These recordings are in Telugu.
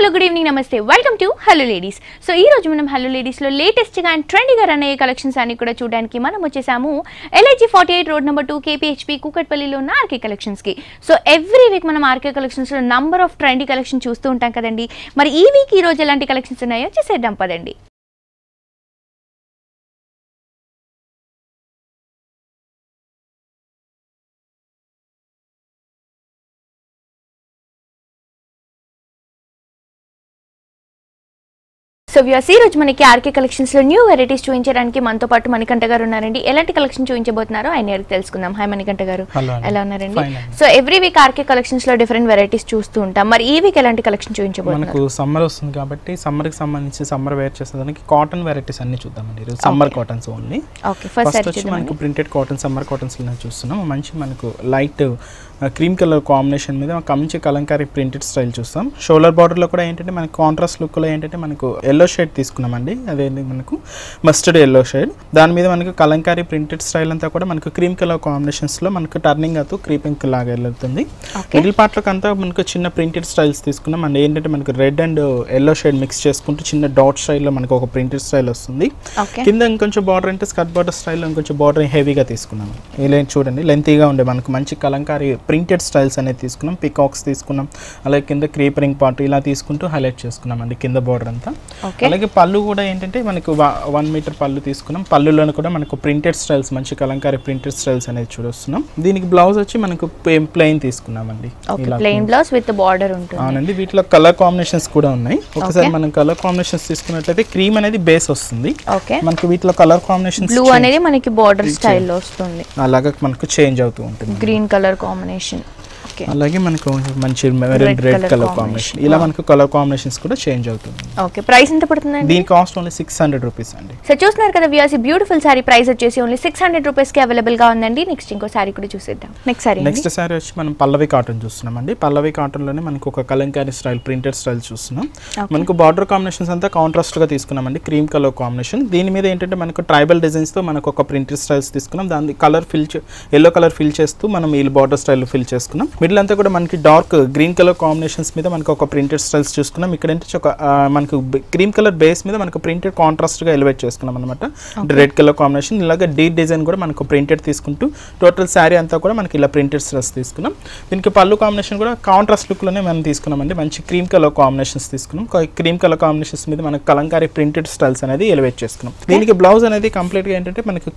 Hello, good evening, namaste. Welcome to Hello Ladies. So, ee roju manam Hello Ladies lo latest ga and trendy ga run ayye collections ani kuda chudaniki manam vachesaamu LIG 48 road number 2 KPHP Kukatpally lo na RK Collections ki. So, every week manam RK Collections lo number of trendy collections chustu untam kadandi. Mari ee week ee roju elanti collections unnayo chesedam padandi. So, we are seeing RK Collections new varieties చూయించడానికి మనతో పాటు మణికంఠ గారు ఉన్నారండి. ఎలాంటి కలెక్షన్ చూయించబోతున్నారో ఆయన అడిగి తెలుసుకుందాం. హాయ్ మణికంఠ గారు, ఎలా ఉన్నారండి? So, every week RK Collections లో డిఫరెంట్ వెరైటీస్ చూస్తూ ఉంటాం. మరి ఈ వీక్ ఎలాంటి కలెక్షన్ చూయించబోతున్నారు? మనకు సమ్మర్ వస్తుంది కాబట్టి సమ్మర్ కి సంబంధించి సమ్మర్ వేర్ చేసేదానికి కాటన్ వెరైటీస్ అన్ని చూద్దామండి. ఈరోజు summer cottons only. Okay, first వచ్చి మనకు ప్రింటెడ్ కాటన్ సమ్మర్ కాటన్స్ ని చూస్తున్నాం. మంచి మనకు లైట్ క్రీమ్ కలర్ కాంబినేషన్ మీద మంచి కలంకారీ ప్రింటెడ్ స్టైల్ చూస్తాం. షోల్డర్ బార్డర్లో కూడా ఏంటంటే మనకు కాంట్రాస్ట్ లుక్లో ఏంటంటే మనకు ఎల్లో షేడ్ తీసుకున్నామండి. అదే మనకు మస్టర్డ్ ఎల్లో షేడ్, దాని మీద మనకు కలంకారీ ప్రింటెడ్ స్టైల్ అంతా కూడా మనకు క్రీమ్ కలర్ కాంబినేషన్స్లో మనకు టర్నింగ్ అవుతూ క్రీపింగ్ లాగా వెళ్తుంది. మిడిల్ పార్ట్లోకి అంతా మనకు చిన్న ప్రింటెడ్ స్టైల్స్ తీసుకున్నాం. అండ్ ఏంటంటే మనకు red and yellow shade mix చేసుకుంటూ చిన్న డాట్ స్టైల్లో మనకు ఒక ప్రింటెడ్ స్టైల్ వస్తుంది. కింద ఇంకొంచెం బార్డర్ అంటే స్కర్ట్ బార్డర్ స్టైల్లో ఇంకొంచెం బార్డర్ హెవీగా తీసుకున్నాం. ఇలా చూడండి, లెంతీగా ఉండే మనకు మంచి కలంకారీ ప్రింటెడ్ స్టైల్స్ అనేది తీసుకున్నాం. పికాక్స్ తీసుకున్నాం, అలాగే కింద క్రీపరింగ్ పార్ట్ ఇలా తీసుకుంటూ హైలైట్ చేసుకున్నాం అండి కింద బోర్డర్ అంతా. అలాగే పళ్ళు కూడా ఏంటంటే మనకు 1 మీటర్ పళ్ళు తీసుకున్నాం. పళ్ళులోని కూడా మనకు ప్రింటెడ్ స్టైల్స్, మంచి కలంకారీ ప్రింటెడ్ స్టైల్స్ అనేది చూస్తున్నాం. దీనికి బ్లౌజ్ వచ్చి మనకు ప్లెయిన్ తీసుకున్నాం అండి. అవునండి, వీటిలో కలర్ కాంబినేషన్స్ కూడా ఉన్నాయి. ఒకసారి మనం కలర్ కాంబినేషన్స్ తీసుకున్నట్లయితే క్రీమ్ అనేది బేస్ వస్తుంది మనకు. వీటిలో కలర్ కాంబినేషన్ అలాగే మనకు చేంజ్ అవుతూ ఉంటుంది. గ్రీన్ కలర్ కాంబినేషన్, అలాగే మనకు మంచి మెరూన్ రెడ్ కలర్ కాంబినేషన్, ఇలా మనకు కలర్ కాంబినేషన్స్ కూడా చేంజ్ అవుతుంది. ఓకే, ప్రైస్ ఎంత పడుతుంది? దీని కాస్ట్ ఓన్లీ 600 రూపీస్ అండి. సో చూస్తున్నారు కదా వ్యూయర్స్, ఈ బ్యూటిఫుల్ సారీ ప్రైస్ వచ్చేసి ఓన్లీ 600 రూపీస్ కి అవైలబుల్ గా ఉందండి. నెక్స్ట్ ఇంకో సారీ కూడా చూసేద్దాం. నెక్స్ట్ సారీ వచ్చి మనం పల్లవి కాటన్ చూస్తున్నామండి. పల్లవి కాటన్ లోనే మనకు ఒక కలంకారీ స్టైల్ ప్రింటెడ్ స్టైల్ చూస్తున్నాం. మనకు బార్డర్ కాంబినేషన్స్ అంతా కాంట్రాస్ట్ గా తీసుకున్నామండి. క్రీమ్ కలర్ కాంబినేషన్, దీని మీద ఏంటంటే మనకు ట్రైబల్ డిజైన్స్ తో మనకు ఒక ప్రింటెడ్ స్టైల్స్ తీసుకున్నాం. దాని colour fill yellow colour fill చేస్తూ మనం ఈ బార్డర్ స్టైల్ ఫిల్ చేసుకున్నాం. మిడిల్ అంతా కూడా మనకి డార్క్ గ్రీన్ కలర్ కాంబినేషన్స్ మీద మనకు ఒక ప్రింటెడ్ స్టైల్స్ చూసుకున్నాం. ఇక్కడ ఏంటంటే ఒక మనకు క్రీమ్ కలర్ బేస్ మీద మనకు ప్రింటెడ్ కాంట్రాస్ట్ గా ఎలివేట్ చేసుకున్నాం అనమాట. రెడ్ కలర్ కాంబినేషన్, ఇలాగే డీప్ డిజైన్ కూడా మనకు ప్రింటెడ్ తీసుకుంటూ టోటల్ శారీ అంతా కూడా మనకి ఇలా ప్రింటెడ్ స్టైల్స్ తీసుకున్నాం. దీనికి పళ్ళు కాంబినేషన్ కూడా కాంట్రాస్ట్ లుక్ లోనే మనం తీసుకున్నామండి. మంచి క్రీమ్ కలర్ కాంబినేషన్స్ తీసుకున్నాం. క్రీమ్ కలర్ కాంబినేషన్స్ మీద మనకు కలంకారీ ప్రింటెడ్ స్టైల్స్ అనేది ఎలివేట్ చేసుకున్నాం. దీనికి బ్లౌజ్ అనేది కంప్లీట్ గా ఏంటంటే మనకు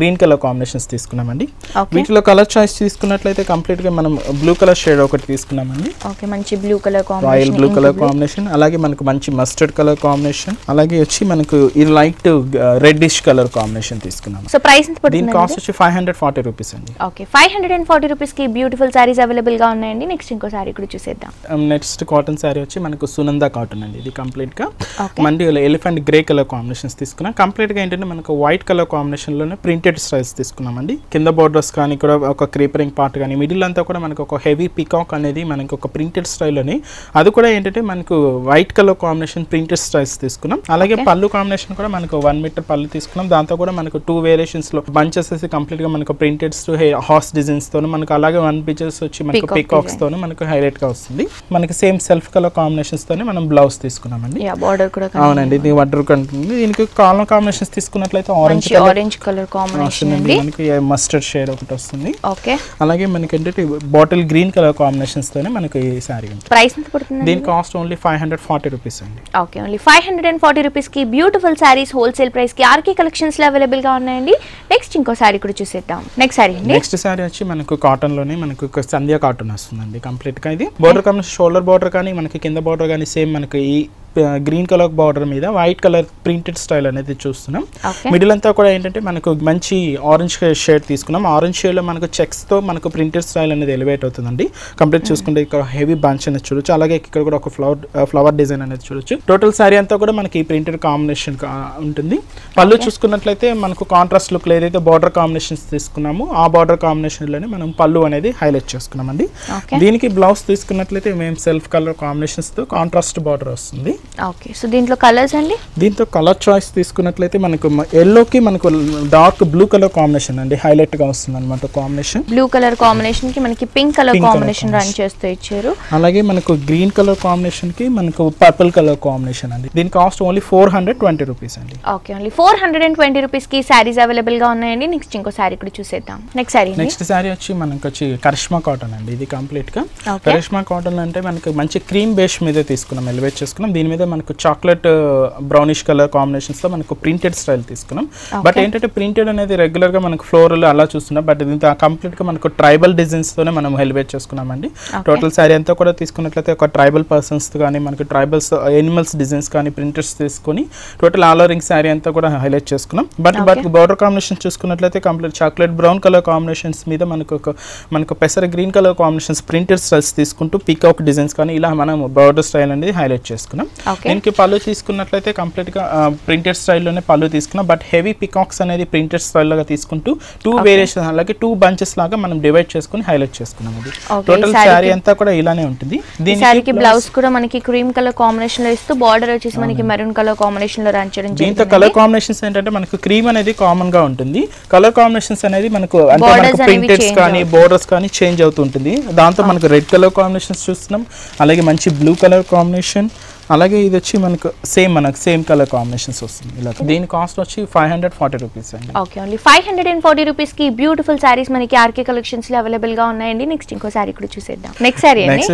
గ్రీన్ కలర్ కాంబినేషన్స్ తీసుకున్నామండి. వీటిలో కలర్ చాయిస్ తీసుకున్నట్లయితే కంప్లీట్ గా మనం బ్లూ కలర్ షేడ్ ఒకటి తీసుకున్నామండి. ఓకే, మంచి blue colour combination, royal blue colour combination, అలాగే మనకు మంచి మస్టర్డ్ కలర్ కాంబినేషన్, అలాగే వచ్చి మనకు ఈ లైట్ రెడ్డిష్ కలర్ కాంబినేషన్ తీసుకున్నాం. సో ప్రైస్ ఎంత పడుతుంది? దీని కాస్ట్ వచ్చి 540 రూపీస్ అండి. ఓకే, 540 రూపీస్ కి బ్యూటిఫుల్ సారీస్ అవైలబుల్ గా ఉన్నాయండి. నెక్స్ట్ ఇంకో సారీ కూడా చూసేద్దాం. నెక్స్ట్ కాటన్ సారీ వచ్చి మనకు సునంద కాటన్ అండి. ఇది కంప్లీట్ గా మండి ఎలిఫెంట్ గ్రే కలర్ కాంబినేషన్స్ తీసుకున్నాం. కంప్లీట్ గా ఏంటంటే మనకు వైట్ కలర్ కాంబినేషన్ లోనే ప్రింటెడ్ స్టైల్స్ తీసుకున్నామండి. కింద బోర్డర్స్ కానీ కూడా ఒక క్రీపరింగ్ పార్ట్ కానీ మిడిల్ అంతా కూడా మనకు ఒక హెవీ పికాక్ అనేది మనకి ఒక ప్రింటెడ్ స్టైల్ అని, అది కూడా ఏంటంటే మనకు white colour combination printed styles తీసుకున్నాం. అలాగే పళ్ళు కాంబినేషన్ కూడా మనకు 1 మీటర్ పళ్ళు తీసుకున్నాం. దాంతో కూడా మనకు 2 వేరియేషన్స్ లో బంచెస్ కంప్లీట్ గా మనకు ప్రింటెడ్స్ హార్స్ డిజైన్స్ తోను మనకు, అలాగే 1 పిచెస్ వచ్చి మనకు పికాక్స్ తోను మనకు హైలైట్ గా వస్తుంది. మనకి సేమ్ సెల్ఫ్ కలర్ కాంబినేషన్స్ తోనే మనం బ్లౌజ్ తీసుకున్నామండి. బార్డర్ కూడా అవునండి, ఇది బార్డర్ ఉంటుంది. దీనికి కలర్ కాంబినేషన్స్ తీసుకున్నట్లయితే ఆరెంజ్ కలర్ కాంబినేషన్ అండి, మనకి మస్టర్డ్ షేడ్ ఒకటి వస్తుంది. ఓకే, అలాగే మనకి ఏంటంటే బాటిల్ గ్రీన్ కలర్ కాంబినేషన్స్ తోనే మనకు ఈ సారీ ఉంది. ప్రైస్ ఎంత పడుతుంది? దీని కాస్ట్ ఓన్లీ 540 రూపీస్ అండి. ఓకే, ఓన్లీ 540 రూపీస్ కి బ్యూటిఫుల్ సారీస్ హోల్సేల్ ప్రైస్ కి ఆర్కే కలెక్షన్స్ లో అవైలబుల్ గా ఉన్నాయండి. నెక్స్ట్ ఇంకో సారీ కూడా చూసేద్దాం. నెక్స్ట్ సారీ వచ్చి మనకు కాటన్ లోనే మనకు సంధ్యా కాటన్ వస్తుందండి. కంప్లీట్ గా ఇది బోర్డర్ కాంబినేషన్, షోల్డర్ బోర్డర్ కానీ మనకి కింద బోర్డర్ కానీ సేమ్ మనకి ఈ గ్రీన్ కలర్ బార్డర్ మీద వైట్ కలర్ ప్రింటెడ్ స్టైల్ అనేది చూస్తున్నాం. మిడిల్ అంతా కూడా ఏంటంటే మనకు మంచి ఆరెంజ్ షేడ్ తీసుకున్నాం. ఆరెంజ్ షేడ్ లో మనకు చెక్స్ తో మనకు ప్రింటెడ్ స్టైల్ అనేది ఎలివేట్ అవుతుందండి. కంప్లీట్ చూసుకుంటే ఇక్కడ హెవీ బంచ్ అనేది చూడొచ్చు, అలాగే ఇక్కడ కూడా ఒక ఫ్లవర్ డిజైన్ అనేది చూడొచ్చు. టోటల్ సారీ అంతా కూడా మనకి ప్రింటెడ్ కాంబినేషన్ ఉంటుంది. పళ్ళు చూసుకున్నట్లయితే మనకు కాంట్రాస్ట్ లుక్ ఏదైతే బార్డర్ కాంబినేషన్స్ తీసుకున్నాము, ఆ బార్డర్ కాంబినేషన్ లోనే మనం పళ్ళు అనేది హైలైట్ చేసుకున్నామండి. దీనికి బ్లౌజ్ తీసుకున్నట్లయితే మేము సెల్ఫ్ కలర్ కాంబినేషన్స్ తో కాంట్రాస్ట్ బార్డర్ వస్తుంది. Okay, so dintlo colors andi. Dintlo color choice teeskunnatlayite manaku yellow ki manaku dark blue color combination andi highlight ga vastund anamata combination. Blue color combination ki manaki pink color combination run chesthe icharu. Alage manaku green color combination ki manaku purple color combination andi. Din cost only 420 rupees andi. Okay, only 420 rupees ki sarees available ga unnayandi. Next inko saree kuda chusedam. Next saree andi. Next saree vachi manaku karishma cotton andi. Idi complete ga karishma cotton ante manaku manchi cream base meeda teeskunam elevate cheskunam. Deen meeda మనకు చాక్లెట్ బ్రౌనిష్ కలర్ కాంబినేషన్స్ లో మనకు ప్రింటెడ్ స్టైల్ తీసుకున్నాం. బట్ ఏంటంటే ప్రింటెడ్ అనేది రెగ్యులర్ గా మనకు ఫ్లోరల్ అలా చూస్తున్నాం. బట్ దీంతో కంప్లీట్ గా మనకు ట్రైబల్ డిజైన్స్ తోనే మనం హెల్వేట్ చేసుకున్నామండి. టోటల్ సారీ అంతా కూడా తీసుకున్నట్లయితే ఒక ట్రైబల్ పర్సన్స్ కానీ మనకి ట్రైబల్స్ ఎనిమల్స్ డిజైన్స్ కానీ ప్రింటెడ్స్ తీసుకుని టోటల్ ఆల్ ఓవర్ సారీ అంతా కూడా హైలైట్ చేసుకున్నాం. బట్ బోర్డర్ కాంబినేషన్ చూసుకున్నట్లయితే complete chocolate brown colour combinations మీద మనకు పెసర green colour combinations printed styles తీసుకుంటూ పీకాక్ డిజైన్స్ కానీ ఇలా మనం బోర్డర్ స్టైల్ అనేది హైలైట్ చేసుకున్నాం. దీనికి పళ్ళు తీసుకున్నట్లయితే కంప్లీట్ గా ప్రింటెడ్ స్టైల్లోనే పళ్ళు తీసుకున్నాం. బట్ హెవీ పికాక్స్ అనేది ప్రింటెడ్ స్టైల్ లాగా తీసుకుంటూ టూ వేరియేషన్ అలాగే టూ బంచెస్ లాగా మనం డివైడ్ చేసుకుని హైలైట్ చేసుకున్నాం. ఇది టోటల్ సారీ అంతా కూడా ఇలానే ఉంటుంది. దీనికి బ్లౌజ్ కూడా మనకి క్రీమ్ కలర్ కాంబినేషన్ లో ఇస్తూ బార్డర్ వచ్చేసి మనకి మెరూన్ కలర్ కాంబినేషన్ లో రన్ చేయడం. దీంతో కలర్ కాంబినేషన్స్ ఏంటంటే మనకు క్రీమ్ అనేది కామన్ గా ఉంటుంది. కలర్ కాంబినేషన్స్ అనేది మనకు ప్రింటెడ్స్ కానీ బోర్డర్స్ కానీ చేంజ్ అవుతుంటుంది. దాంతో మనకు రెడ్ కలర్ కాంబినేషన్స్ చూస్తున్నాం. అలాగే మంచి బ్లూ కలర్ కాంబినేషన్, అలాగే ఇది వచ్చి మనకు సేమ్ కలర్ కాంబినేషన్స్ వస్తుంది. ఇలా దీని కాస్ట్ వచ్చి 540 రూపీస్ అండి. ఓకే, ఓన్లీ 540 రూపీస్ కి బ్యూటిఫుల్ సారీస్ మనకి ఆర్కే కలెక్షన్స్ లో అవైలబుల్ గా ఉన్నాయండి. నెక్స్ట్ ఇంకో సారీ కూడా చూసేద్దాం. నెక్స్ట్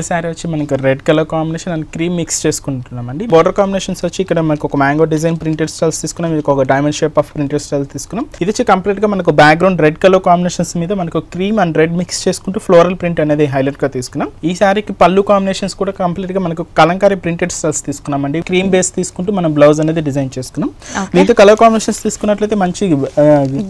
సారీ వచ్చి మనకు red colour combination and cream mix చేసుకుంటున్నామండి. బోర్డర్ కాంబినేషన్స్ వచ్చి ఇక్కడ మనకు ఒక మ్యాంగో డిజైన్ ప్రింటెడ్ స్టైల్స్ తీసుకున్నాం. ఇది ఒక diamond shape of printed style తీసుకున్నాం. ఇది వచ్చి కంప్లీట్ గా మనకు బ్యాక్గ్రౌండ్ రెడ్ కలర్ కాంబినేషన్స్ మీద మనకు క్రీమ్ అండ్ రెడ్ మిక్స్ చేసుకుంటూ ఫ్లోరల్ ప్రింట్ అనేది హైలైట్ గా తీసుకున్నాం. ఈ సారీకి పళ్ళు కాంబినేషన్స్ కూడా కంప్లీట్ గా మనకు కలంకారీ ప్రింటెడ్ స్టైల్స్ తీసుకున్నామండి. క్రీమ్ బేస్ తీసుకుంటూ మనం బ్లౌజ్ అనేది డిజైన్ చేసుకున్నాం. దీంతో కలర్ కాంబినేషన్స్ తీసుకున్నట్లయితే మంచి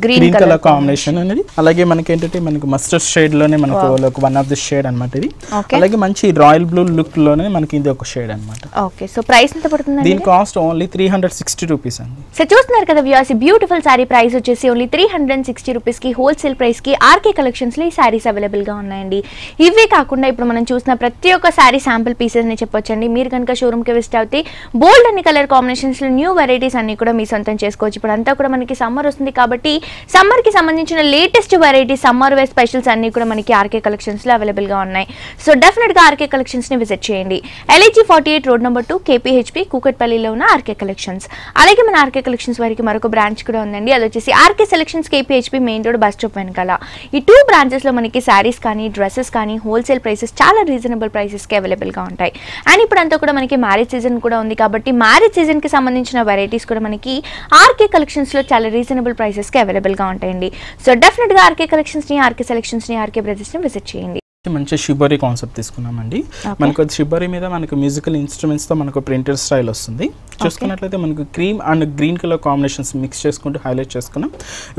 గ్రీన్ కలర్ కాంబినేషన్ అనేది, అలాగే మనకి ఏంటంటే మనకు మస్టర్డ్ షేడ్ లోనే మనకు వన్ ఆఫ్ ది షేడ్ అన్నమాట. ఇది అలాగే మంచి రాయల్ బ్లూ లుక్ లోనే మనకి ఇది ఒక షేడ్ అన్నమాట. ఓకే, సో ప్రైస్ ఎంత పడుతుంది? దీని కాస్ట్ ఓన్లీ 360 రూపీస్ అండి. సో చూస్తున్నారు కదా వ్యూవర్స్, ఈ బ్యూటిఫుల్ సారీ ప్రైస్ వచ్చేసి ఓన్లీ 360 రూపీస్ కి హోల్సేల్ ప్రైస్ కి ఆర్కే కలెక్షన్స్ లో ఈ సారీస్ అవైలబుల్ గా ఉన్నాయండి. ఇవే కాకుండా ఇప్పుడు మనం చూసిన ప్రతి ఒక్క సారీ శాంపుల్ పీసెస్ ని చెప్పొచ్చండి. మీరు కనుక షోరూమ్ కి అవుతాయి బోల్డ్ అన్ని కలర్ కాంబినేషన్స్ లో న్యూ వెరైటీస్ అన్ని కూడా మీ సొంతం చేసుకోవచ్చు. ఇప్పుడు అంతా కూడా మనకి సమ్మర్ వస్తుంది కాబట్టి సమ్మర్ కి సంబంధించిన latest variety summer wear specials అన్ని కూడా మనకి ఆర్కే కలెక్షన్స్ లో అవైలబుల్ గా ఉన్నాయి. సో డెఫినెట్ గా ఆర్కే కలెక్షన్స్ ని విజిట్ చేయండి. LIG 48 రోడ్ నెంబర్ 2 KPHP కూకట్పల్లిలో ఉన్న ఆర్కే కలెక్షన్స్. అలాగే మన ఆర్కే కలెక్షన్స్ వారికి మరొక బ్రాంచ్ కూడా ఉందండి. అది వచ్చేసి RK selections KPHP main road bus stop వెనకాల. ఈ టూ బ్రాంచెస్ లో మనకి సారీస్ కానీ డ్రెస్సెస్ కానీ హోల్సేల్ ప్రైసెస్ చాలా రీజనబుల్ ప్రైసెస్ కి అవైలబుల్ గా ఉంటాయి. అండ్ ఇప్పుడు అంతా కూడా మనకి మ్యారేజ్ సీజన్ కూడా ఉంది కాబట్టి మ్యారేజ్ సీజన్ కి సంబంధించిన వెరైటీస్ కూడా మనకి ఆర్కే కలెక్షన్స్ లో చాలా రీజనబుల్ ప్రైసెస్ కి అవైలబుల్ గా ఉంటాయండి. సో డెఫినెట్ గా ఆర్కే కలెక్షన్స్ ని ఆర్కే సెలెక్షన్స్ ని ఆర్కే బ్రదర్స్ ని విజిట్ చేయండి. మంచి షిబోరి కాన్సెప్ట్ తీసుకున్నామండి. మనకు షిబోరి మీద మనకు మ్యూజికల్ ఇన్స్ట్రుమెంట్స్ తో మనకు ప్రింటెడ్ స్టైల్ వస్తుంది. చూసుకున్నట్లయితే మనకు cream and green colour combinations mix చేసుకుంటూ హైలైట్ చేసుకున్నాం.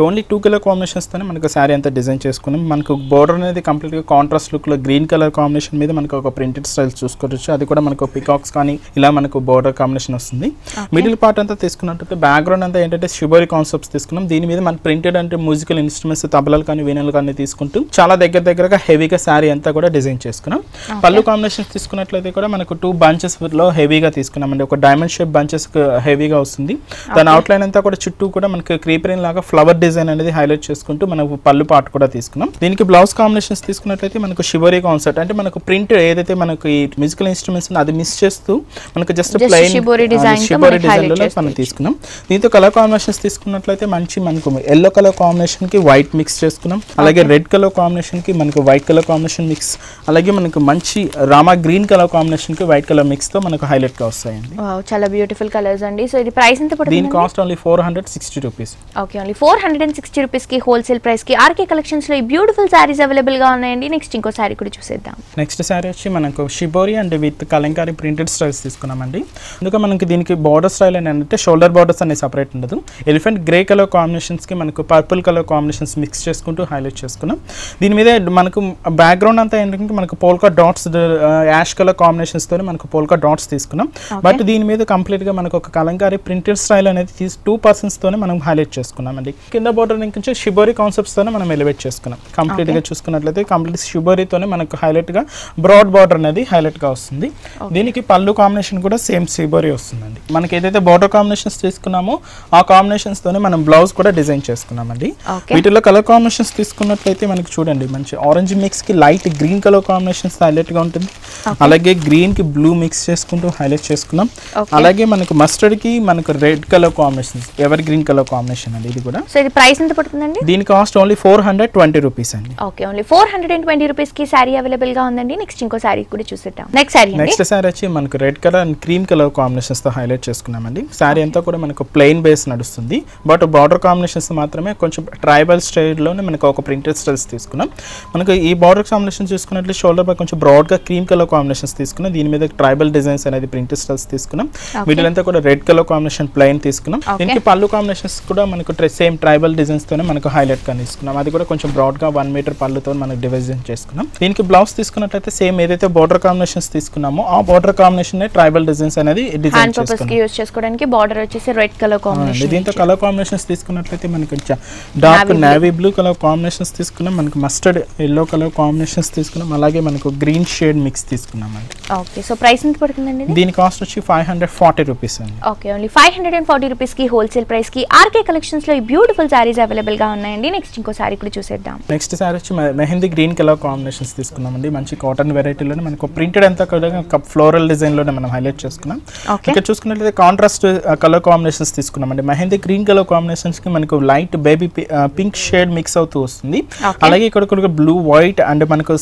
ఓన్లీ టూ కలర్ కాంబినేషన్స్ తోనే మనకు శారీ అంతా డిజైన్ చేసుకున్నాం. మనకు బోర్డర్ అనేది కంప్లీట్ గా కాంట్రాస్ట్ లుక్ లో గ్రీన్ కలర్ కాంబినేషన్ మీద మనకు ఒక ప్రింటెడ్ స్టైల్ చూసుకోవచ్చు. అది కూడా మనకు పికాక్స్ కానీ ఇలా మనకు బోర్డర్ కాంబినేషన్ వస్తుంది. మిడిల్ పార్ట్ అంతా తీసుకున్నట్లయితే బ్యాక్గ్రౌండ్ అంతా ఏంటంటే షిబోరి కాన్సెప్ట్స్ తీసుకున్నాం. దీని మీద మనకు ప్రింటెడ్ అంటే మ్యూజికల్ ఇన్స్ట్రుమెంట్స్ తబలాలు కానీ వీణలు కానీ తీసుకుంటూ చాలా దగ్గరగా హెవీగా శారీ అంతా కూడా డిజైన్ చేసుకున్నాం. పళ్ళు కాంబినేషన్స్ తీసుకున్నట్లయితే కూడా మనకు టూ బంచెస్ లో హెవీగా తీసుకున్నాం అండి. ఒక డైమండ్ షేప్ బంచెస్ హెవీగా వస్తుంది. దాని అవుట్ లైన్ అంతా కూడా చుట్టూ కూడా మనకి క్రీపరింగ్ లాగా ఫ్లవర్ డిజైన్ అనేది హైలైట్ చేసుకుంటూ మనకు పళ్ళు పార్ట్ కూడా తీసుకున్నాం. దీనికి బ్లౌజ్ కాంబినేషన్స్ తీసుకున్నట్లయితే మనకు షిబోరి కాన్సెప్ట్ అంటే మనకు ప్రింట్ ఏదైతే మనకు ఈ మ్యూజికల్ ఇన్స్ట్రుమెంట్స్ అది మిస్ చేస్తూ మనకు జస్ట్ ప్లెయిన్ షిబోరి డిజైన్ లో మనం తీసుకున్నాం. దీంతో కలర్ కాంబినేషన్స్ తీసుకున్నట్లయితే మంచి మనకు ఎల్లో కలర్ కాంబినేషన్ కి వైట్ మిక్స్ చేసుకున్నాం. అలాగే రెడ్ కలర్ కాంబినేషన్ కి మనకు వైట్ కలర్ కాంబినేషన్ మిక్స్, అలాగే మనకు మంచి రామా గ్రీన్ కలర్ కాంబినేషన్ కి వైట్ కలర్ మిక్స్ తో మనకు హైలైట్ గా వస్తాయండి. వావ్, చాలా బ్యూటిఫుల్ కలర్స్ అండి. సో ఇది ప్రైస్ ఎంత పడుతుంది? దీని cost only 460 rupees. Okay, only 460 rupees కి హోల్సేల్ ప్రైస్ కి ఆర్కే కలెక్షన్స్ లో ఈ బ్యూటిఫుల్ సారీస్ అవైలబుల్ గా ఉన్నాయండి. నెక్స్ట్ ఇంకో సారీ కూడా చూసేద్దాం. నెక్స్ట్ సారీ వచ్చి మనకు shibori and with kalamkari printed styles తీసుకున్నామండి. అందుకే మనకి దీనికి బోర్డర్ స్టైల్ అంటే షోల్డర్ బోర్డర్స్ అనేది సెపరేట్ ఉండదు. ఎలిఫెంట్ గ్రే కలర్ కాంబినేషన్స్ కి మనకు పర్పుల్ కలర్ కాంబినేషన్స్ మిక్స్ చేసుకుంటూ హైలైట్ చేసుకున్నాం. దీని మీద మనకు బ్యాక్గ్రౌండ్ అంతా ఏంటంటే మనకు polka dots ash colour combinations తో మనకు పోల్కా డాట్స్ తీసుకున్నాం. బట్ దీని మీద కంప్లీట్ గా మనకు ఒక కలంకారీ ప్రింటెడ్ స్టైల్ అనేది తీస్ 2% తోనే మనం హైలైట్ చేసుకున్నామండి. కింద బోర్డర్ నుంచి షిబోరి కాన్సెప్ట్స్ తోనే మనం ఎలివేట్ చేసుకున్నాం. కంప్లీట్ గా చూసుకున్నట్లయితే కంప్లీట్ షిబోరి తోనే మనకు హైలైట్ గా బ్రాడ్ బోర్డర్ అనేది హైలైట్ గా వస్తుంది. దీనికి పల్లు కాంబినేషన్ కూడా సేమ్ షిబోరి వస్తుందండి. మనకి ఏదైతే బోర్డర్ కాంబినేషన్స్ తీసుకున్నామో ఆ కాంబినేషన్స్ తోనే మనం బ్లౌజ్ కూడా డిజైన్ చేసుకున్నామండి. వీటిలో కలర్ కాంబినేషన్స్ తీసుకున్నట్లయితే మనకి చూడండి మంచి ఆరెంజ్ మిక్స్ కి light green colour combinations highlight గా ఉంటుంది. అలాగే గ్రీన్ కి బ్లూ మిక్స్ చేసుకుంటూ హైలైట్ చేసుకున్నాం. అలాగే మనకు మస్టర్డ్ కి మనకు red colour combinations evergreen colour combination అండి. ఇది కూడా సో ఇది ప్రైస్ ఎంత పడుతుందండి? దీని కాస్ట్ ఓన్లీ 420 రూపీస్ అండి. ఓకే, ఓన్లీ 420 రూపీస్ కి సారీ అవైలబుల్ గా ఉందండి. నెక్స్ట్ ఇంకో సారీ కూడా చూసేద్దాం. నెక్స్ట్ సారీ వచ్చి మనకు red colour and cream colour combinations తో హైలైట్ చేసుకున్నామండి. సారీ అంతా కూడా మనకు ప్లెయిన్ బేస్ నడుస్తుంది. బట్ బార్డర్ కాంబినేషన్స్ మాత్రమే కొంచెం ట్రైబల్ స్టైల్ లోనే మనకు ఒక ప్రింటెడ్ స్టైల్స్ తీసుకున్నాం. మనకు ఈ బార్డర్ కాంబినేషన్ చూసుకున్నట్లు షోల్డర్ పై కొంచెం బ్రాడ్ గా క్రీమ్ కలర్ కాంబినేషన్స్ తీసుకున్నాం. దీని మీద ట్రైబల్ డిజైన్స్ అనేది ప్రింటెడ్ స్టైల్స్ తీసుకున్నాం. మిడిల్ అంతా కూడా రెడ్ కలర్ కాంబినేషన్ ప్లెయిన్ తీసుకున్నాం. దీనికి పళ్ళు కాంబినేషన్స్ కూడా మనకు సేమ్ ట్రైబల్ డిజైన్స్ తోనే మనకు హైలైట్ గా తీసుకున్నాం. అది కూడా కొంచెం బ్రాడ్ గా 1 మీటర్ పళ్ళుతో మనకు డిజైన్ చేసుకున్నాం. దీనికి బ్లౌజ్ తీసుకున్నట్లయితే సేమ్ ఏదైతే బార్డర్ కాంబినేషన్స్ తీసుకున్నామో ఆ బార్డర్ కాంబినేషన్ ట్రైబల్ డిజైన్స్ అనేది డిజైన్ చేసుకోవడానికి బార్డర్ వచ్చేసి రెడ్ కలర్ కాంబినేషన్. దీంతో కలర్ కాంబినేషన్స్ తీసుకున్నట్లయితే మనకు dark navy blue colour combinations తీసుకున్నాం. మనకు మస్టర్డ్ ఎల్లో కలర్ కాంబినేషన్స్ తీసుకున్నాం. అలాగే మనకు గ్రీన్ షేడ్ మిక్స్ తీసుకున్నాం అండి. ఓకే, సో ప్రైస్ ఎంత పడుతుందండి? దీని కాస్ట్ వచ్చి 540 రూపీస్ అండి. ఓకే, ఓన్లీ 540 రూపీస్ కి హోల్సేల్ ప్రైస్ కి ఆర్కే కలెక్షన్స్ లో ఈ బ్యూటిఫుల్ సారీస్ అవైలబుల్ గా ఉన్నాయండి. నెక్స్ట్ ఇంకో సారీ కూడా చూసేద్దాం. నెక్స్ట్ సారీ వచ్చి మెహందీ గ్రీన్ కలర్ కాంబినేషన్స్ తీసుకున్నాం అండి. మంచి కాటన్ వెరైటీలోనే మనకు ప్రింటెడ్ అంతా కూడా ఫ్లోరల్ డిజైన్ లోనే మనం హైలైట్ చేసుకున్నాం. ఇక్కడ చూసుకున్నట్లయితే కాంట్రాస్ట్ కలర్ కాంబినేషన్స్ తీసుకున్నాం అండి. మెహందీ గ్రీన్ కలర్ కాంబినేషన్స్ కి మనకు light baby pink shade mix అవుతూ వస్తుంది. అలాగే ఇక్కడ బ్లూ వైట్ అండ్ మనకు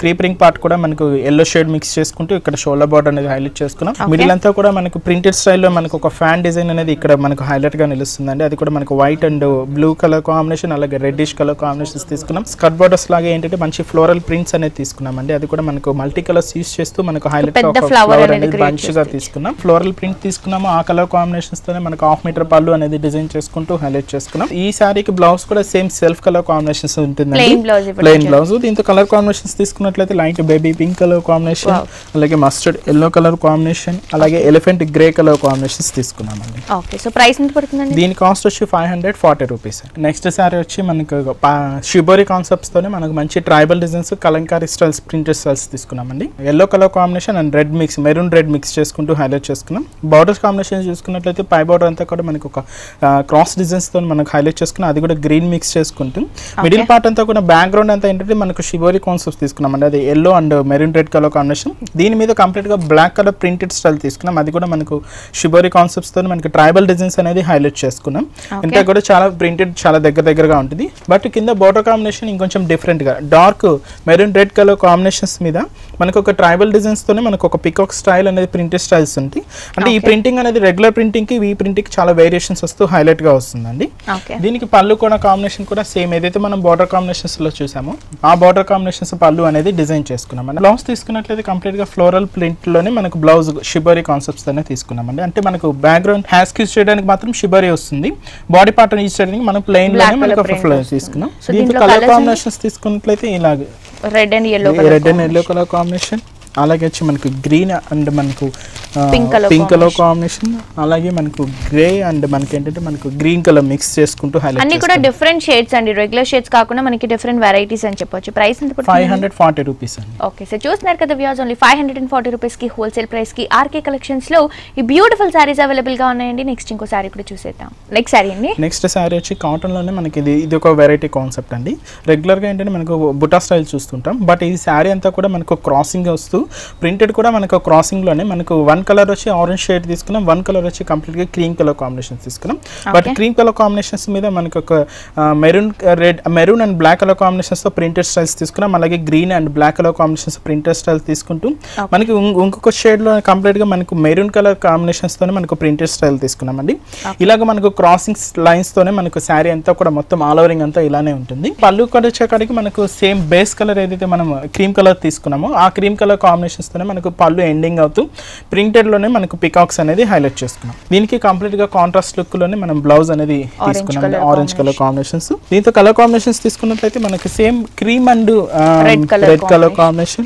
క్రీపరింగ్ పార్ట్ కూడా మనకు ఎల్లో షేడ్ మిక్స్ చేసుకుంటూ ఇక్కడ షోల్డర్ బార్డర్ అనేది హైలైట్ చేసుకున్నాం. మిడిల్ అంతా కూడా మనకు ప్రింటెడ్ స్టైల్లో మనకు ఒక ఫ్యాన్ డిజైన్ అనేది ఇక్కడ మనకు హైలైట్ గా నిలుస్తుందండి. అది కూడా మనకు white and blue colour combination అలాగే రెడ్డిష్ కలర్ కాంబినేషన్స్ తీసుకున్నాం. స్కర్ట్ బార్డర్స్ లాగా ఏంటంటే మంచి ఫ్లోరల్ ప్రింట్స్ అనేది తీసుకున్నాం అండి. అది కూడా మనకు మల్టీ కలర్స్ యూస్ చేస్తూ మనకు హైలైట్ గా ఫ్లవర్ అనేది బంచ్ గా తీసుకున్నాం. ఫ్లోరల్ ప్రింట్ తీసుకున్నాము. ఆ కలర్ కాంబినేషన్స్ తోనే మనకు 1/2 మీటర్ పళ్ళు అనేది డిజైన్ చేసుకుంటూ హైలైట్ చేసుకున్నాం. ఈ సారీకి బ్లౌజ్ కూడా సేమ్ సెల్ఫ్ కలర్ కాంబినేషన్స్ ఉంటుందండి, ప్లెయిన్ బ్లౌజ్. దీంతో కలర్ కాంబినేషన్స్ తీసుకున్నట్లయితే light baby pink colour combination, అలాగే మస్టర్డ్ ఎల్లో కలర్ కాంబినేషన్, అలాగే ఎలిఫెంట్ గ్రే కలర్ కాంబినేషన్స్ తీసుకున్నామండి. ఓకే, సో ప్రైస్ ఎంత పడుతుందండి? దీని కాస్ట్ వచ్చి 540 రూపీస్. నెక్స్ట్ సారీ వచ్చి మనకు షిబోరి కాన్సెప్ట్స్ తోనే మనకు మంచి tribal designs kalamkari styles printed styles తీసుకున్నామండి. Yellow colour combination and red mix maroon red mix చేసుకుంటూ హైలైట్ చేసుకున్నాం. బార్డర్స్ కాంబినేషన్ చూసుకున్నట్లయితే పై బార్డర్ అంతా కూడా మనకు ఒక క్రాస్ డిజైన్స్ తో మనకు హైలైట్ చేసుకున్నాం. అది కూడా గ్రీన్ మిక్స్ చేసుకుంటాం. మిడిల్ పార్ట్ అంతా కూడా బ్యాక్గ్రౌండ్ అంతా ఏంటంటే మనకు షిబోరి కాన్సెప్ట్స్ తీసుకున్నామండి. అది yellow and maroon red colour combination. దీని మీద కంప్లీట్ గా బ్లాక్ కలర్ ప్రింటెడ్ స్టైల్ తీసుకున్నాం. అది కూడా మనకు షిబోరి కాన్సెప్ట్స్ తో మనకు ట్రైబల్ డిజైన్స్ అనేది హైలైట్ చేసుకున్నాం. ఇంకా కూడా చాలా ప్రింటెడ్ చాలా దగ్గరగా ఉంటుంది. బట్ కింద బార్డర్ కాంబినేషన్ ఇంకొంచెం డిఫరెంట్ గా dark maroon red colour combinations మీద మనకు ఒక ట్రైబల్ డిజైన్స్ తోనే మనకు ఒక పికాక్ స్టైల్ అనేది ప్రింటెడ్ స్టైల్స్ ఉంటాయి. అంటే ఈ ప్రింటింగ్ అనేది రెగ్యులర్ ప్రింటింగ్ కి ఈ ప్రింటింగ్ చాలా వేరియేషన్స్ వస్తూ హైలైట్ గా వస్తుందండి. దీనికి పళ్ళు కూడా కాంబినేషన్ కూడా సేమ్ ఏదైతే మనం బార్డర్ కాంబినేషన్స్ లో చూసామో ఆ బార్డర్ కాంబినేషన్స్ పళ్ళు అనేది డిజైన్ చేసుకున్నాం. బ్లౌజ్ తీసుకున్నట్లయితే కంప్లీట్ గా ఫ్లోరల్ ప్రింట్ లోనే మనకు బ్లౌజ్ షిబోరి కాన్సెప్ట్స్ తోనే తీసుకున్నామండి. అంటే మనకు బ్యాక్గ్రౌండ్ హ్యాస్కిస్ చేయడానికి మాత్రం షిబోరి వస్తుంది. బాడీ పార్ట్ ఈ చేయడానికి మనం ప్లెయిన్ లోనే మనకు ఫ్లోరల్ తీసుకున్నాం. దీంట్లో కలర్ కాంబినేషన్స్ తీసుకున్నట్లయితే ఇలాగే red and yellow colour combination, అలాగే వచ్చి మనకు గ్రీన్ అండ్ మనకు పింక్ కలర్ కాంబినేషన్, అలాగే మనకు గ్రే అండ్ మనకి ఏంటంటే మనకు గ్రీన్ కలర్ మిక్స్ చేసుకుంటూ హైలైట్. అన్ని కూడా డిఫరెంట్ షేడ్స్ అండి, రెగ్యులర్ షేడ్స్ కాకుండా మనకి డిఫరెంట్ వెరైటీస్ అని చెప్పొచ్చు. ప్రైస్ ఎంత పడుతుంది? 540 రూపీస్ అండి. ఓకే, సో చూస్తున్నారు కదా వ్యూస్, ఓన్లీ 540 రూపీస్ కి హోల్సేల్ ప్రైస్ కి ఆర్కే కలెక్షన్స్ లో ఈ బ్యూటిఫుల్ సారీస్ అవైలబుల్ గా ఉన్నాయండి. నెక్స్ట్ ఇంకో సారీ కూడా చూసేద్దాం. నెక్స్ట్ సారీ వచ్చి కాటన్ లోనే మనకి ఇది ఒక వెరైటీ కాన్సెప్ట్ అండి. రెగ్యులర్ గా ఏంటంటే మనకు బుటా స్టైల్ చూస్తుంటాం. బట్ ఈ సారీ అంతా కూడా మనకు క్రాసింగ్ వస్తూ ప్రింటెడ్ కూడా మనకు క్రాసింగ్ లోనే మనకు 1 కలర్ వచ్చి ఆరెంజ్ షేడ్ తీసుకున్నాం. 1 కలర్ వచ్చి కంప్లీట్ గా క్రీమ్ కలర్ కాంబినేషన్స్ తీసుకున్నాం. బట్ క్రీమ్ కలర్ కాంబినేషన్స్ మీద మనకు ఒక maroon and black colour combinations తో ప్రింటెడ్ స్టైల్స్ తీసుకున్నాం. అలాగే green and black colour combinations printed style తీసుకుంటూ మనకి ఇంకొక షేడ్ లో కంప్లీట్ గా మనకు మెరూన్ కలర్ కాంబినేషన్స్ తోనే మనకు ప్రింటెడ్ స్టైల్ తీసుకున్నాం అండి. ఇలాగ మనకు క్రాసింగ్ లైన్స్ తోనే మనకు శారీ అంతా కూడా మొత్తం ఆల్ ఓవరింగ్ అంతా ఇలానే ఉంటుంది. పళ్ళు కడిచేకాడికి మనకు సేమ్ బేస్ కలర్ ఏదైతే మనం క్రీమ్ కలర్ తీసుకున్నామో ఆ cream colour combinations tone manaku pallu ending avtu printed lone manaku peacocks anedi highlight chestunam deeniki complete ga contrast look lone manam blouse anedi తీసుకున్నాం orange color combinations deento color combinations తీసుకున్నట్లయితే మనకి same cream and red color combination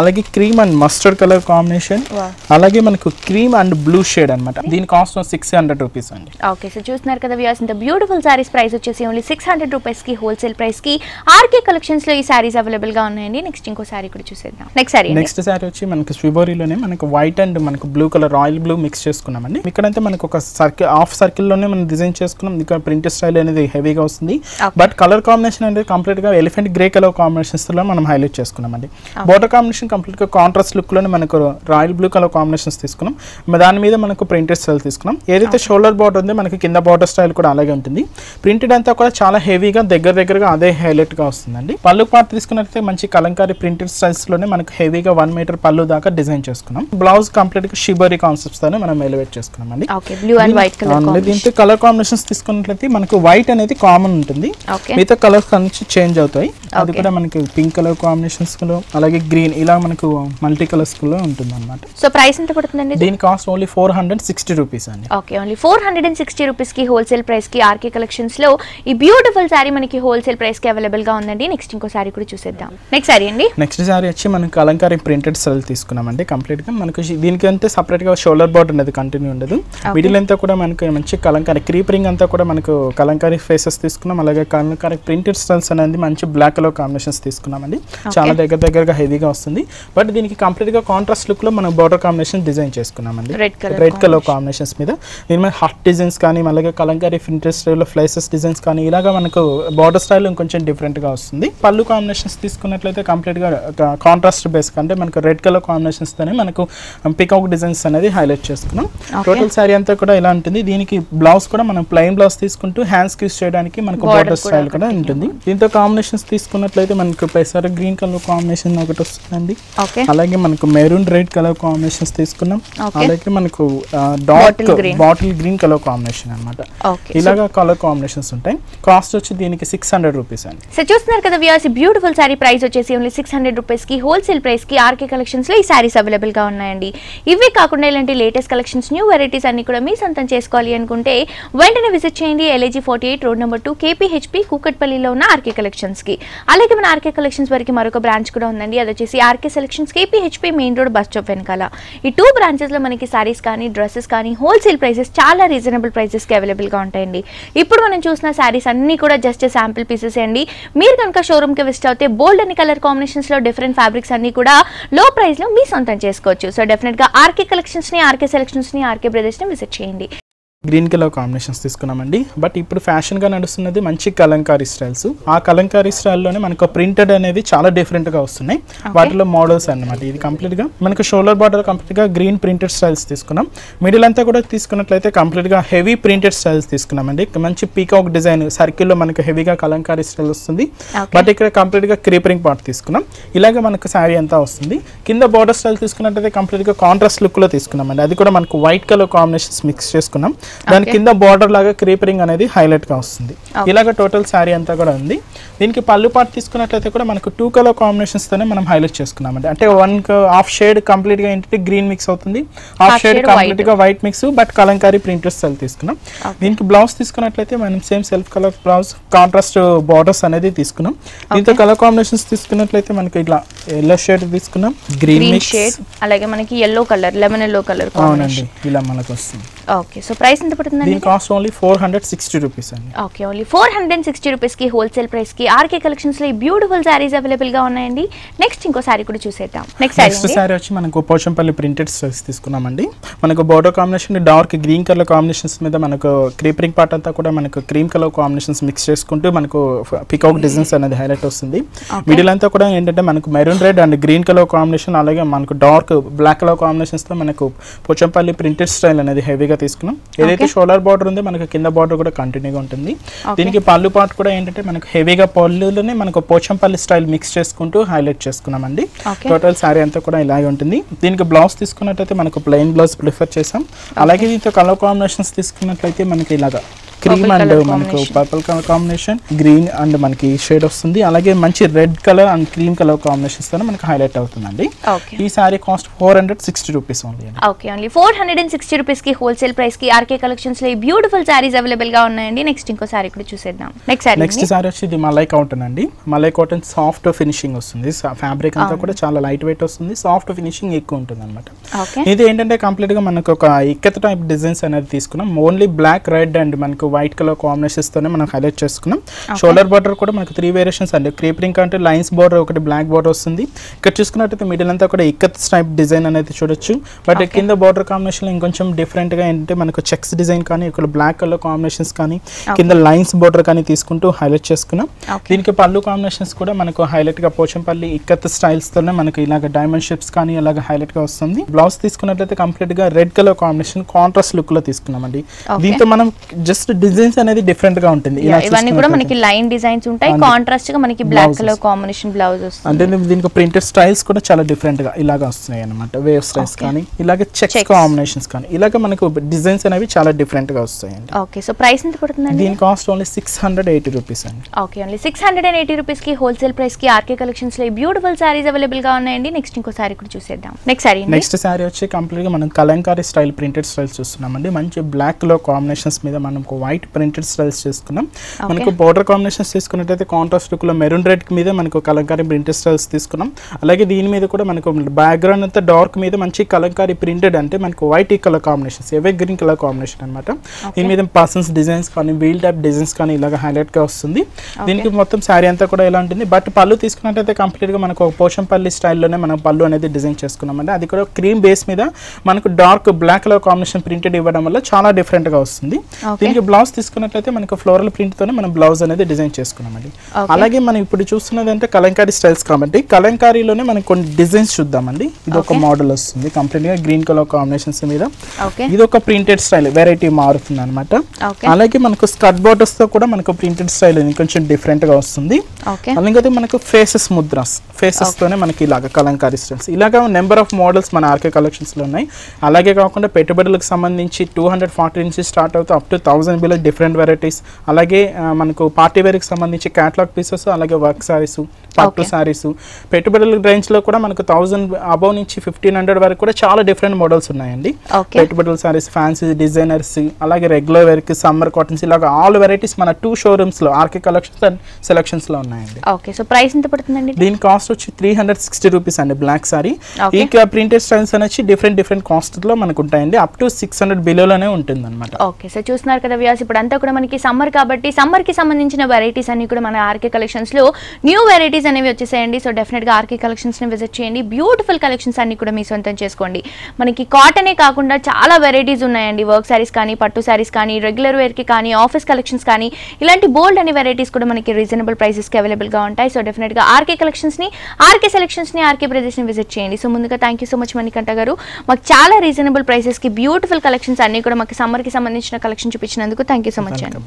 అలాగే cream and mustard color combination అలాగే మనకు cream and blue shade అన్నమాట దీని కాస్ట్ 600 రూపాయస్ అండి ఓకే సో చూస్తున్నారు కదా వ్యూయర్స్ ఇంత బ్యూటిఫుల్ సారీస్ ప్రైస్ వచ్చేసి only 600 రూపాయస్ కి హోల్సేల్ ప్రైస్ కి RK collections లో ఈ సారీస్ అవైలబుల్ గా ఉన్నాయండి నెక్స్ట్ ఇంకో సారీ కూడా చూసేద్దాం నెక్స్ట్ సారీ వచ్చి మనకి Shibori లోనే మనకి white and మనకు blue color royal blue mix చేసుకున్నామండి ఇక్కడంటే మనకు ఒక సర్కిల్ హాఫ్ సర్కిల్ లోనే మనం డిజైన్ చేసుకున్నాం ఇక్కడ ప్రింట్ స్టైల్ అనేది హెవీగా వస్తుంది బట్ కలర్ కాంబినేషన్ అనేది కంప్లీట్ గా ఎలిఫెంట్ గ్రే కలర్ కాంబినేషన్స్ లో మనం హైలైట్ చేసుకున్నామండి బోర్డర్ కాంబినేషన్ కంప్లీట్ గా కాంట్రాస్ట్ లుక్ లోనే మనకు రాయల్ బ్లూ కలర్ కాంబినేషన్స్ తీసుకున్నాం దాని మీద మనకు ప్రింట్ స్టైల్ తీసుకున్నాం ఏదైతే షోల్డర్ బార్డర్ ఉందో మనకి కింద బార్డర్ స్టైల్ కూడా అలాగే ఉంటుంది ప్రింటెడ్ అంతా కూడా చాలా హెవీగా దగ్గరగా అదే హైలైట్ గా వస్తుందండి పళ్ళు పార్ట్ తీసుకున్నట్లయితే మంచి కలంకారీ ప్రింటెడ్ స్టైల్స్ లోనే మనకు హెవీగా 1 మీటర్ పళ్ళు దాకా డిజైన్ చేసుకున్నాం బ్లౌజ్ కంప్లీట్ గా Shibori కాన్సెప్ట్స్ తోనే మనం ఎలివేట్ చేసుకున్నామండి okay blue and white colour combinations తీసుకున్నట్లయితే మనకు వైట్ అనేది కామన్ ఉంటుంది మిగతా కలర్స్ అన్ని చేంజ్ అవుతాయి అది కూడా మనకి పింక్ కలర్ కాంబినేషన్స్ లో అలాగే గ్రీన్ ఇలా మనకు మల్టీ కలర్స్ లో ఉంటుందన్నమాట సో ప్రైస్ ఎంత పడుతుందండి దీని కాస్ట్ ఓన్లీ 460 రూపాయస్ అండి ఓకే ఓన్లీ 460 రూపాయస్ కి హోల్సేల్ ప్రైస్ కి RK కలెక్షన్స్ లో ఈ బ్యూటిఫుల్ సారీ మనకి హోల్సేల్ ప్రైస్ కి అవైలబుల్ గా ఉందండి నెక్స్ట్ ఇంకో సారీ కూడా చూసేద్దాం నెక్స్ట్ సారీ అండి నెక్స్ట్ సారీ వచ్చి మనం కలంకారీ ప్రింటెడ్ సారీ తీసుకున్నామండి కంప్లీట్ గా మనకు దీనికి అంతే సెపరేట్ గా షోల్డర్ బార్డర్ అనేది కంటిన్యూ ఉండదు మిడిల్ అంతా కూడా మనకి మంచి కలంకారీ క్రీపింగ్ అంతా కూడా మనకు కలంకారీ ఫేసెస్ తీసుకున్నాం అలాగే కలంకారీ ప్రింటెడ్ స్టైల్స్ అనేది మంచి బ్లాక్ కలర్ కాంబినేషన్స్ తీసుకున్నామండి చాలా దగ్గరగా హెవీగా వస్తుంది బట్ దీనికి కంప్లీట్ గా కాంట్రాస్ట్ లుక్ లో మనం బోర్డర్ కాంబినేషన్ డిజైన్ చేసుకున్నామండి రెడ్ కలర్ కాంబినేషన్స్ మీద దీని హార్ట్ డిజైన్స్ కానీ అలాగే కలంకారీ ప్రింటెడ్ స్టైల్లో ఫ్లైసెస్ డిజైన్స్ కానీ ఇలాగా మనకు బోర్డర్ స్టైల్ కొంచెం డిఫరెంట్ గా వస్తుంది పళ్ళు కాంబినేషన్స్ తీసుకున్నట్లయితే కంప్లీట్ గా కాంట్రాస్ట్ బేస్ అంటే మనకు రెడ్ కలర్ కాంబినేషన్స్ తోనే మనకు పికాక్ డిజైన్స్ అనేది హైలైట్ చేసుకున్నాం టోటల్ సారీ అంతా కూడా ఇలా ఉంటుంది దీనికి బ్లౌజ్ కూడా మనం ప్లెయిన్ బ్లౌజ్ తీసుకుంటూ హ్యాండ్స్ కి చేయడానికి మనకు బోర్డర్ స్టైల్ కూడా ఉంటుంది దీంతో కాంబినేషన్స్ తీసుకున్నట్లయితే మనకు పెసర గ్రీన్ కలర్ కాంబినేషన్ ఒకటి వస్తుందండి అలాగే మనకు మెరూన్ రెడ్ కలర్ కాంబినేషన్స్ తీసుకున్నాం అలాగే మనకు dark bottle green colour combination అన్నమాట ఇలాగా కలర్ కాంబినేషన్స్ ఉంటాయి కాస్ట్ వచ్చి దీనికి 600 రూపాయస్ అండి సో చూస్తున్నారు కదా వ్యూయర్స్ బ్యూటిఫుల్ సారీ ప్రైస్ వచ్చేసి ఓన్లీ 600 రూపాయస్ కి హోల్సేల్ ప్రైస్ కి RK కలెక్షన్స్ లో ఈ సారీస్ అవైలబుల్ గా ఉన్నాయండి ఇవే కాకుండా ఇలాంటి లేటెస్ట్ కలెక్షన్స్ న్యూ వెరైటీస్ అన్ని కూడా మీ సొంతం చేసుకోవాలి అనుకుంటే వెంటనే విజిట్ చేయండి LIG 48 రోడ్ నంబర్ 2 KPHP కుకట్పల్లిలో ఉన్న RK collections కి అలాగే మన RK collections వరకు మరొక బ్రాంచ్ కూడా ఉందండి అది వచ్చేసి RK selections KPHP main road bus stop వెనకాల ఈ 2 బ్రాంచెస్ లో మనకి సారీస్ కానీ డ్రెస్సెస్ కానీ హోల్సేల్ ప్రైసెస్ చాలా రీజనబుల్ ప్రైసెస్ కి అవైలబుల్ గా ఉంటాయండి ఇప్పుడు మనం చూసిన సారీస్ అన్ని కూడా జస్ట్ శాంపిల్ పీసెస్ అండి మీరు కనుక షోరూమ్ కి విజిట్ అవుతే బోల్డ్ అన్ని కలర్ కాంబినేషన్స్ లో డిఫరెంట్ ఫ్యాబ్రిక్స్ అన్ని కూడా లో ప్రైస్ లో మీ సొంతం చేసుకోవచ్చు సో డెఫినెట్ గా RK collections ని RK selections ని RK brothers ని విజిట్ చేయండి గ్రీన్ కలర్ కాంబినేషన్స్ తీసుకున్నామండి బట్ ఇప్పుడు ఫ్యాషన్ గా నడుస్తున్నది మంచి కలంకారీ స్టైల్స్ ఆ కలంకారీ స్టైల్లోనే మనకు ప్రింటెడ్ అనేది చాలా డిఫరెంట్ గా వస్తున్నాయి వాటిలో మోడల్స్ అన్నమాట ఇది కంప్లీట్ గా మనకు షోల్డర్ బార్డర్ కంప్లీట్ గా గ్రీన్ ప్రింటెడ్ స్టైల్స్ తీసుకున్నాం మిడిల్ అంతా కూడా తీసుకున్నట్లయితే కంప్లీట్ గా హెవీ ప్రింటెడ్ స్టైల్స్ తీసుకున్నామండి మంచి పీకాక్ డిజైన్ సర్కిల్ లో మనకు హెవీగా కలంకారీ స్టైల్ వస్తుంది బట్ ఇక్కడ కంప్లీట్ గా క్రీపింగ్ పార్ట్ తీసుకున్నాం ఇలాగే మనకు శారీ అంతా వస్తుంది కింద బార్డర్ స్టైల్ తీసుకున్నట్లయితే కంప్లీట్ గా కాంట్రాస్ట్ లుక్ లో తీసుకున్నామండి అది కూడా మనకు వైట్ కలర్ కాంబినేషన్స్ మిక్స్ చేసుకున్నాం దాని కింద బార్డర్ లాగా క్రీపరింగ్ అనేది హైలైట్ గా వస్తుంది ఇలాగ టోటల్ సారీ అంతా కూడా ఉంది దీనికి పళ్ళు పార్ట్ తీసుకున్నట్లయితే కూడా మనకు 2 కలర్ కాంబినేషన్స్ తోనే మనం హైలైట్ చేసుకున్నామండి అంటే 1 హాఫ్ షేడ్ కంప్లీట్ గా ఏంటంటే గ్రీన్ మిక్స్ అవుతుంది హాఫ్ షేడ్ కంప్లీట్ గా white mix but Kalamkari printed style తీసుకున్నాం దీనికి బ్లౌజ్ తీసుకున్నట్లయితే మనం same self colour blouse contrast borders అనేది తీసుకున్నాం దీంతో కలర్ కాంబినేషన్స్ తీసుకున్నట్లయితే మనకి ఇట్లా ఎల్లో షేడ్ తీసుకున్నాం గ్రీన్ మిక్స్ షేడ్ అలాగే మనకి yellow colour lemon yellow colour combination ఇలా మనకు వస్తుంది ఓకే సో ప్రైస్ ఎంత పడుతుందండి దీని కాస్ట్ ఓన్లీ 460 రూపాయస్ అండి ఓకే ఓన్లీ 460 రూపాయస్ కి హోల్సేల్ ప్రైస్ కి RK కలెక్షన్స్ లో ఈ బ్యూటిఫుల్ సారీస్ అవైలబుల్ గా ఉన్నాయండి నెక్స్ట్ ఇంకో సారీ కూడా చూసేద్దాం నెక్స్ట్ సారీ వచ్చి మనకు పోచంపల్లి ప్రింటెడ్ సారీస్ తీసుకున్నామండి మనకు border combination dark green colour combinations మీద మనకు క్రీపింగ్ పార్ట్ అంతా కూడా మనకు క్రీమ్ కలర్ కాంబినేషన్స్ మిక్స్ చేసుకుంటూ మనకు పికాక్ డిజైన్స్ అనేది హైలైట్ వస్తుంది మిడిల్ అంతా కూడా ఏంటంటే మనకు maroon red and green colour combination అలాగే మనకు డార్క్ బ్లాక్ కలర్ కాంబినేషన్స్ తో మనకు పోచంపల్లి ప్రింటెడ్ స్టైల్ అనేది హెవీగా తీసుకున్నాం ఏదైతే షోల్డర్ బార్డర్ ఉందో మనకు కింద బార్డర్ కూడా కంటిన్యూగా ఉంటుంది దీనికి పళ్ళు పార్ట్ కూడా ఏంటంటే మనకు హెవీగా పళ్ళులోనే మనకు పోచంపల్లి స్టైల్ మిక్స్ చేసుకుంటూ హైలైట్ చేసుకున్నామండి టోటల్ సారీ అంతా కూడా ఇలాగే ఉంటుంది దీనికి బ్లౌజ్ తీసుకున్నట్లయితే మనకు ప్లెయిన్ బ్లౌజ్ ప్రిఫర్ చేసాం అలాగే దీంతో కలర్ కాంబినేషన్స్ తీసుకున్నట్లయితే మనకి ఇలాగా cream and purple color combination, green and manaki shade ostundi. Alage manchi red color and cream color combinations tho manaki highlight avutundandi. Okay. Ee saree cost 460 rupees only. Okay, only 460 rupees ki wholesale price ki RK Collections lo beautiful sarees available ga unnayandi. Next inko saree kuda chusedam. Next saree vachidi Malai cotton andi. Malai cotton soft finishing ostundi. Fabric anta kuda chaala lightweight ostundi. Soft finishing ekku untundannamata. Okay. Idi entante complete ga manaku oka ikat type designs anadi తీసుకున్నాం. ఓన్లీ బ్లాక్ రెడ్ అండ్ మనకు వైట్ కలర్ కాంబినేషన్స్ తోనే మనం హైలైట్ చేసుకున్నాం. షోల్డర్ బార్డర్ కూడా మనకు 3 వేరియేషన్స్ అండి. క్రీప్ రింగ్ అంటే లైన్స్ బార్డర్ ఒకటి బ్లాక్ బార్డర్ వస్తుంది. ఇక్కడ చూసుకున్నట్లయితే మిడిల్ అంతా కూడా ఇక్కత్ స్ట్రైప్ డిజైన్ అనేది చూడొచ్చు. బట్ కింద బార్డర్ కాంబినేషన్ ఇంకొంచెం డిఫరెంట్ గా అంటే మనకు చెక్స్ డిజైన్ కానీ ఇక్కడ బ్లాక్ కలర్ కాంబినేషన్స్ కానీ కింద లైన్స్ బార్డర్ కానీ తీసుకుంటూ హైలైట్ చేసుకున్నాం. దీనికి పల్లు కాంబినేషన్స్ కూడా మనకు హైలైట్ గా పోచంపల్లి ఇక్కత్ స్టైల్స్ తోనే మనకు ఇలాగా డైమండ్ షేప్స్ కానీ అలాగా హైలైట్ గా వస్తుంది. బ్లౌజ్ తీసుకున్నట్లయితే కంప్లీట్ గా red colour combination contrast look లో తీసుకున్నామండి. దీంతో మనం జస్ట్ డిజైన్స్ అనేది డిఫరెంట్ గా ఉంటుంది. ఇవన్నీ కూడా మనకి లైన్ డిజైన్స్ ఉంటాయి. కాంట్రాస్ట్ గా మనకి బ్లాక్ కలర్ కాంబినేషన్ బ్లౌజ్ వస్తుంది. అంటే దీనికి ప్రింటెడ్ స్టైల్స్ కూడా చాలా డిఫరెంట్ గా ఇలాగ వస్తాయి అన్నమాట. వేవ్ స్టైల్స్ కానీ ఇలాగే చెక్ కాంబినేషన్స్ కానీ ఇలాగ మనకు డిజైన్స్ అనేవి చాలా డిఫరెంట్ గా వస్తాయండి. ఓకే, సో ప్రైస్ ఎంత పడుతుందండి? దీని కాస్ట్ ఓన్లీ 680 రూపీస్ అండి. ఓకే, ఓన్లీ 680 రూపీస్ కి హోల్సేల్ ప్రైస్ కి ఆర్కే కలెక్షన్స్ లో బ్యూటిఫుల్ సారీస్ అవైలబుల్ గా ఉన్నాయండి. నెక్స్ట్ ఇంకో సారీ కూడా చూసేద్దాం. నెక్స్ట్ సారీ వచ్చి కంప్లీట్ గా మనం కలంకారీ స్టైల్ ప్రింటెడ్ స్టైల్ చూస్తున్నామండి. మంచి బ్లాక్ కలర్ కాంబినేషన్స్ మీద మనకు వైట్ ప్రింటెడ్ స్టైల్స్ చేసుకున్నాం. మనకు బోర్డర్ కాంబినేషన్స్ తీసుకున్నట్లయితే కాంట్రాస్ట్ లుక్ లో మెరూన్ రెడ్ మీద మనకు కలంకారీ ప్రింటెడ్ స్టైల్స్ తీసుకున్నాం. అలాగే దీని మీద కూడా మనకు బ్యాక్గ్రౌండ్ అంతా డార్క్ మీద మంచి కలంకారీ ప్రింటెడ్ అంటే మనకు వైట్ ఈ colour combinations evergreen colour combination అనమాట. దీని మీద పర్సన్స్ డిజైన్స్ కానీ వీల్ టైప్ డిజైన్స్ కానీ ఇలాగ హైలైట్ గా వస్తుంది. దీనికి మొత్తం శారీ అంతా కూడా ఇలా ఉంటుంది. బట్ పళ్ళు తీసుకున్నట్లయితే కంప్లీట్ గా మనకు పోచంపల్లి స్టైల్లోనే మనం పళ్ళు అనేది డిజైన్ చేసుకున్నాం అండి. అది కూడా క్రీమ్ బేస్ మీద మనకు dark black colour combination printed ఇవ్వడం వల్ల చాలా డిఫరెంట్ గా వస్తుంది. దీనికి బ్లౌజ్ తీసుకున్నట్లయితే మనకు ఫ్లోరల్ ప్రింట్ తోనే మనం బ్లౌజ్ అనేది డిజైన్ చేసుకున్నామండి. అలాగే మనం ఇప్పుడు చూస్తున్నది అంటే కలంకారీ స్టైల్స్ కాబట్టి కలంకారీలోనే మనం కొన్ని డిజైన్స్ చూద్దామండి. ఇది ఒక మోడల్ వస్తుంది కంప్లీట్ గా గ్రీన్ కలర్ కాంబినేషన్స్ మీద. ఇది ఒక ప్రింటెడ్ స్టైల్ వెరైటీ మారుతుంది అనమాట. అలాగే మనకు స్కర్ట్ బోర్డర్స్ తో కూడా మనకు ప్రింటెడ్ స్టైల్ కొంచెం డిఫరెంట్ గా వస్తుంది. అలాగే మనకు ఫేసెస్ ముద్రాస్ ఫేసెస్ తోనే మనకి ఇలాగ కలంకారీ స్టైల్స్ ఇలాగా నెంబర్ ఆఫ్ మోడల్స్ మన ఆర్కే కలెక్షన్స్ లో ఉన్నాయి. అలాగే కాకుండా పెట్టుబడులకు సంబంధించి 240 నుంచి స్టార్ట్ అవుతూ up to 1000 below different varieties. అలాగే మనకు పార్టీ వేర్కి సంబంధించి క్యాటలాగ్ పీసెస్ అలాగే వర్క్ సారీస్ పట్టు సారీస్ పెట్టుబడుల రేంజ్ లో కూడా మనకు 1000 అబౌవ్ నుంచి 1500 వరకు కూడా చాలా డిఫరెంట్ మోడల్స్ ఉన్నాయండి. పెట్టుబడుల సారీస్ ఫ్యాన్సీ డిజైనర్స్ అలాగే రెగ్యులర్ వేర్ కి సమ్మర్ కాటన్స్ ఇలాగ ఆల్ వెరైటీస్ మన 2 షోరూమ్స్ లో ఆర్కే కలెక్షన్స్ అండ్ సెలెక్షన్స్ లో ఉన్నాయండి. ఓకే, సో ప్రైస్ ఎంత పడుతుందండి? దీని కాస్ట్ వచ్చి 360 రూపీస్ అండి. బ్లాక్ సారీ ఈ ప్రింటెడ్ స్టైల్స్ అనేసి డిఫరెంట్ కాస్ట్ లో మనకు ఉంటాయండి. అప్ టు 600 బిలోలోనే ఉంటుంది అనమాట. ఓకే, సో చూస్తున్నారు కదా వ్యూస్, ఇప్పుడు అంతా కూడా మనకి సమ్మర్ కాబట్టి సమ్మర్ కి సంబంధించిన వెరైటీస్ అన్ని కూడా మన ఆర్కే కలెక్షన్స్ లో న్యూ వెరైటీస్ అనేవి వచ్చేసాయండి. సో డెఫినెట్ గా ఆర్కే కలెక్షన్స్ ని విజిట్ చేయండి. బ్యూటిఫుల్ కలెక్షన్స్ అన్ని కూడా మీ సొంతం చేసుకోండి. మనకి కాటనే కాకుండా చాలా వెరైటీస్ ఉన్నాయండి. వర్క్ సారీస్ కానీ పట్టు సారీస్ కానీ రెగ్యులర్ వేర్ కి కానీ ఆఫీస్ కలెక్షన్స్ కానీ ఇలాంటి బోల్డ్ అనే వెరైటీస్ కూడా మనకి రీజనబుల్ ప్రైసెస్ కి అవైలబుల్ గా ఉంటాయి. సో డెఫినెట్ గా ఆర్కే కలెక్షన్స్ ని ఆర్కే సెలెక్షన్స్ ని ఆర్కే ప్రదేశ్ ని విజిట్ చేయండి. సో ముందుగా thank you so much Manikanta గారు, మాకు చాలా రీజనబుల్ ప్రైసెస్ కి బ్యూటిఫుల్ కలెక్షన్స్ అన్ని కూడా మాకు సమ్మర్ కి సంబంధించిన కలెక్షన్ చూపించినందుకు థ్యాంక్ యూ సో మచ్ అండి.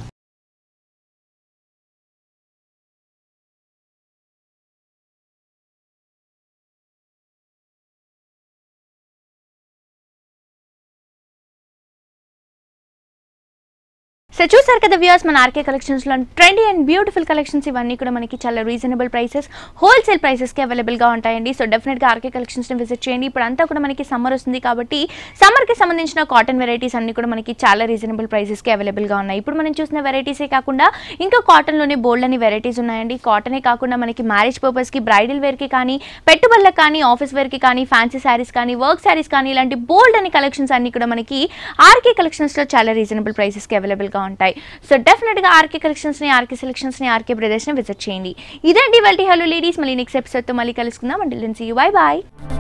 సో చూసారు కదా వ్యూస్, మన ఆర్కే కలెక్షన్స్లో ట్రెండీ అండ్ బ్యూటిఫుల్ కలెక్షన్స్ ఇవన్నీ కూడా మనకి చాలా రీజనబుల్ ప్రైసెస్ హోల్సేల్ ప్రైసెస్కి అవైలబుల్గా ఉంటాయండి. సో డెఫినెట్గా ఆర్కే కలెక్షన్స్ని విజిట్ చేయండి. ఇప్పుడు అంతా కూడా మనకి సమ్మర్ వస్తుంది కాబట్టి సమ్మర్కి సంబంధించిన కాటన్ వెరైటీస్ అన్ని కూడా మనకి చాలా రీజనబుల్ ప్రైసెస్కి అవైలబుల్గా ఉన్నాయి. ఇప్పుడు మనం చూసిన వెరైటీసే కాకుండా ఇంకా కాటన్లోనే బోల్డ్ అని వెరైటీస్ ఉన్నాయండి. కాటనే కాకుండా మనకి మ్యారేజ్ పర్పస్కి బ్రైడల్ వేర్కి కానీ పెట్టుబడులకు కానీ ఆఫీస్ వేర్కి కానీ ఫ్యాన్సీ శారీస్ కానీ వర్క్ శారీస్ కానీ ఇలాంటి బోల్డ్ అని కలెక్షన్స్ అన్ని కూడా మనకి ఆర్కే కలెక్షన్స్లో చాలా రీజనబుల్ ప్రైసెస్కి అవైలబుల్గా ఉంటాయి. సో డెఫినెట్ గా ఆర్కే కలెక్షన్స్ ని ఆర్కే సెలెక్షన్స్ ని ఆర్కే బ్రదర్స్ ని విజిట్ చేయండి. ఇదండి వాళ్ళ హలో లేడీస్. మళ్ళీ నెక్స్ట్ ఎపిసోడ్ తో మళ్ళీ కలుసుకుందాం. Until then see you, bye by.